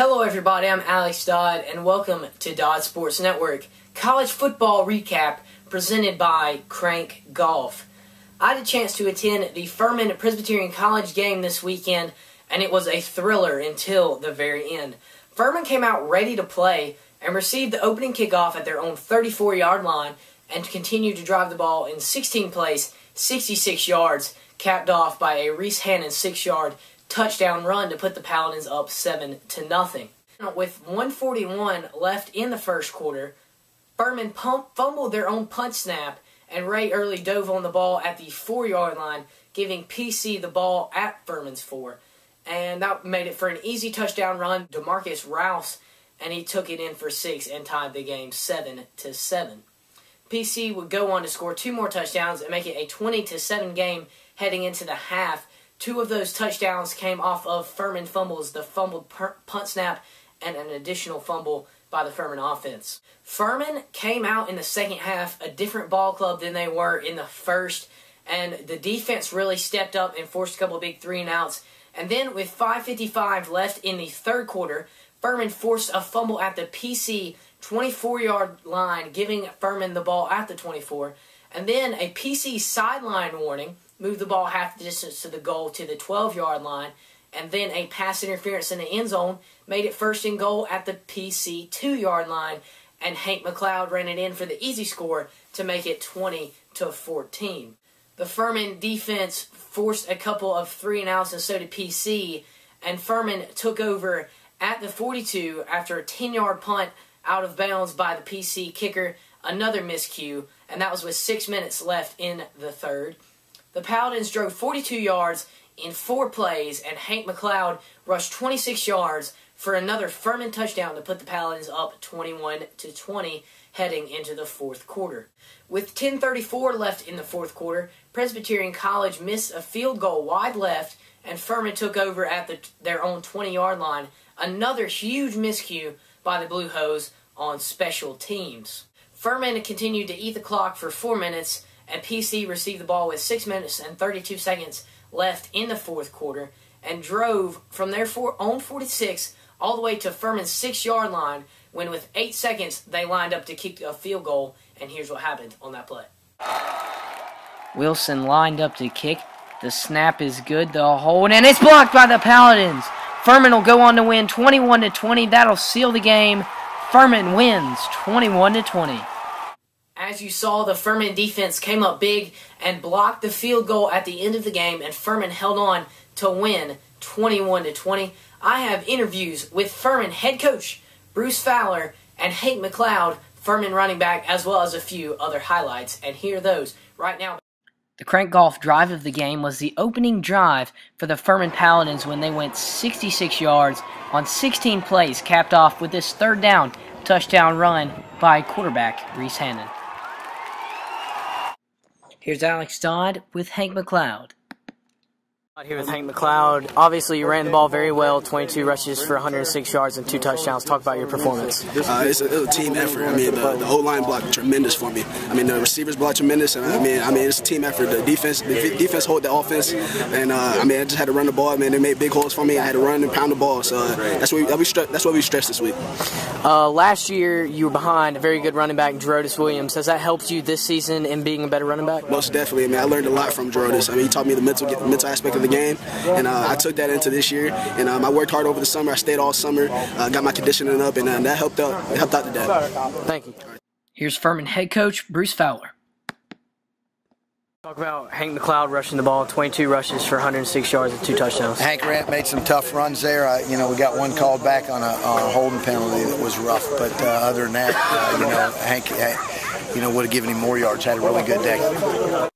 Hello everybody, I'm Alex Dodd and welcome to Dodd Sports Network College Football Recap presented by Krank Golf. I had a chance to attend the Furman Presbyterian College game this weekend and it was a thriller until the very end. Furman came out ready to play and received the opening kickoff at their own 34-yard line and continued to drive the ball in 16th place, 66 yards, capped off by a Reese Hannon 6-yard touchdown run to put the Paladins up 7-0. With 1:41 left in the first quarter, Furman fumbled their own punt snap, and Ray Early dove on the ball at the 4-yard line, giving PC the ball at Furman's 4. And that made it for an easy touchdown run, DeMarcus Rouse, and he took it in for 6 and tied the game 7-7. PC would go on to score 2 more touchdowns and make it a 20-7 game heading into the half. 2 of those touchdowns came off of Furman fumbles, the fumbled punt snap, and an additional fumble by the Furman offense. Furman came out in the second half a different ball club than they were in the first, and the defense really stepped up and forced a couple of big 3-and-outs. And then with 5:55 left in the third quarter, Furman forced a fumble at the PC 24-yard line, giving Furman the ball at the 24. And then a PC sideline warning moved the ball half the distance to the goal to the 12-yard line, and then a pass interference in the end zone made it first and goal at the PC 2-yard line, and Hank McCloud ran it in for the easy score to make it 20-14. The Furman defense forced a couple of 3-and-outs, and so did PC, and Furman took over at the 42 after a 10-yard punt out of bounds by the PC kicker, another miscue, and that was with 6 minutes left in the third. The Paladins drove 42 yards in 4 plays, and Hank McCloud rushed 26 yards for another Furman touchdown to put the Paladins up 21-20 heading into the fourth quarter. With 10:34 left in the fourth quarter, Presbyterian College missed a field goal wide left, and Furman took over at their own 20-yard line, another huge miscue by the Blue Hose on special teams. Furman continued to eat the clock for 4 minutes, and PC received the ball with 6 minutes and 32 seconds left in the fourth quarter and drove from their own 46 all the way to Furman's 6-yard line when with 8 seconds they lined up to kick a field goal, and here's what happened on that play. Wilson lined up to kick. The snap is good, the hold, and it's blocked by the Paladins. Furman will go on to win 21-20. That'll seal the game. Furman wins 21-20. As you saw, the Furman defense came up big and blocked the field goal at the end of the game, and Furman held on to win 21-20. I have interviews with Furman head coach Bruce Fowler and Hank McCloud, Furman running back, as well as a few other highlights, and here are those right now. The Krank Golf drive of the game was the opening drive for the Furman Paladins when they went 66 yards on 16 plays, capped off with this third down touchdown run by quarterback Reese Hannon. Here's Alex Dodd with Hank McCloud. Here with Hank McCloud. Obviously, you ran the ball very well, 22 rushes for 106 yards and 2 touchdowns. Talk about your performance. It's a team effort. I mean, the O-line blocked tremendous for me. I mean, the receivers blocked tremendous, and I mean, it's a team effort. The defense hold the offense, and I just had to run the ball. I mean, they made big holes for me. I had to run and pound the ball. So that's what we stressed this week. Last year, you were behind a very good running back, Dorotus Williams. Has that helped you this season in being a better running back? Most definitely. I mean, I learned a lot from Dorotus. I mean, he taught me the mental aspect of the game, and I took that into this year, and I worked hard over the summer. I stayed all summer, got my conditioning up, and that helped out today. Thank you. Here's Furman head coach Bruce Fowler. Talk about Hank McCloud rushing the ball, 22 rushes for 106 yards and 2 touchdowns. Hank made some tough runs there. We got one called back on a holding penalty that was rough, but other than that, Hank would have given him more yards. Had a really good day.